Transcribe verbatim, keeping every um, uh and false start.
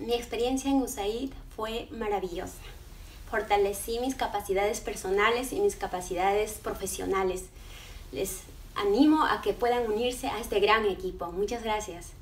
Mi experiencia en USAID fue maravillosa. Fortalecí mis capacidades personales y mis capacidades profesionales. Les animo a que puedan unirse a este gran equipo. Muchas gracias.